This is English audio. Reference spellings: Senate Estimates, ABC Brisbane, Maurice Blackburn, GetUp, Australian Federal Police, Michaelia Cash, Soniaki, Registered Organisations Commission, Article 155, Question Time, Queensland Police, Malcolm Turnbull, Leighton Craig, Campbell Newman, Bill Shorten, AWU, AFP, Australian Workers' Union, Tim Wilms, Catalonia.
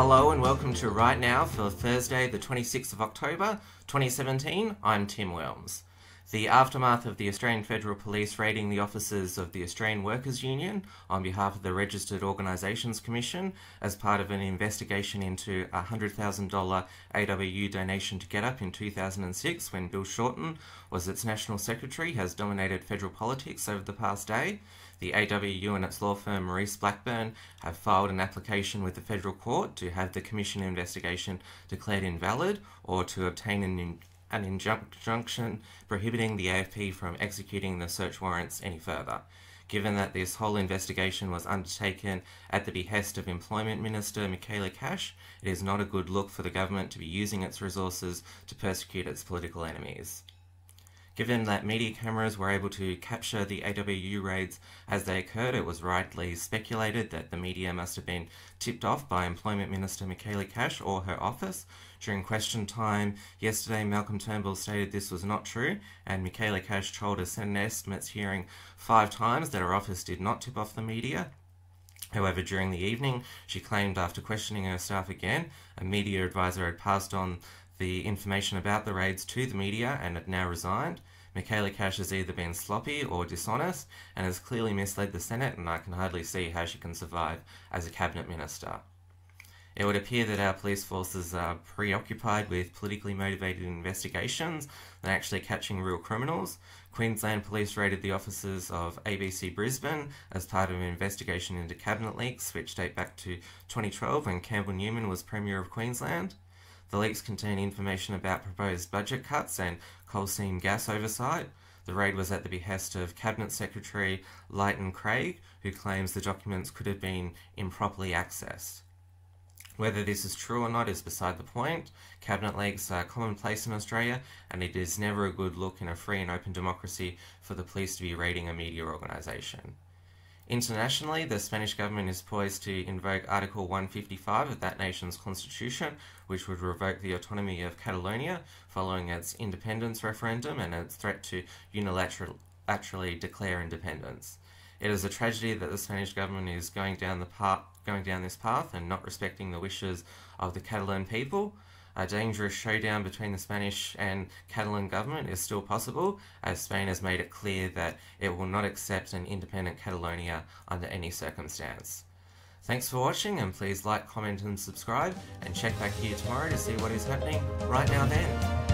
Hello and welcome to Right Now for Thursday the 26th of October 2017, I'm Tim Wilms. The aftermath of the Australian Federal Police raiding the offices of the Australian Workers' Union on behalf of the Registered Organisations Commission as part of an investigation into a $100,000 AWU donation to GetUp in 2006 when Bill Shorten was its National Secretary has dominated federal politics over the past day. The AWU and its law firm Maurice Blackburn have filed an application with the federal court to have the commission investigation declared invalid or to obtain an injunction prohibiting the AFP from executing the search warrants any further. Given that this whole investigation was undertaken at the behest of Employment Minister Michaelia Cash, it is not a good look for the government to be using its resources to persecute its political enemies. Given that media cameras were able to capture the AWU raids as they occurred, it was rightly speculated that the media must have been tipped off by Employment Minister Michaelia Cash or her office. During question time yesterday, Malcolm Turnbull stated this was not true, and Michaelia Cash told a Senate Estimates hearing 5 times that her office did not tip off the media. However, during the evening, she claimed after questioning her staff again, a media advisor had passed on the information about the raids to the media and had now resigned. Michaelia Cash has either been sloppy or dishonest and has clearly misled the Senate, and I can hardly see how she can survive as a cabinet minister. It would appear that our police forces are preoccupied with politically motivated investigations than actually catching real criminals. Queensland Police raided the offices of ABC Brisbane as part of an investigation into cabinet leaks which date back to 2012 when Campbell Newman was Premier of Queensland. The leaks contain information about proposed budget cuts and coal seam gas oversight. The raid was at the behest of Cabinet Secretary Leighton Craig, who claims the documents could have been improperly accessed. Whether this is true or not is beside the point. Cabinet leaks are commonplace in Australia, and it is never a good look in a free and open democracy for the police to be raiding a media organisation. Internationally, the Spanish government is poised to invoke Article 155 of that nation's constitution, which would revoke the autonomy of Catalonia following its independence referendum and its threat to unilaterally declare independence. It is a tragedy that the Spanish government is going down this path and not respecting the wishes of the Catalan people. A dangerous showdown between the Spanish and Catalan government is still possible, as Spain has made it clear that it will not accept an independent Catalonia under any circumstance. Thanks for watching, and please like, comment and subscribe, and check back here tomorrow to see what is happening right now then.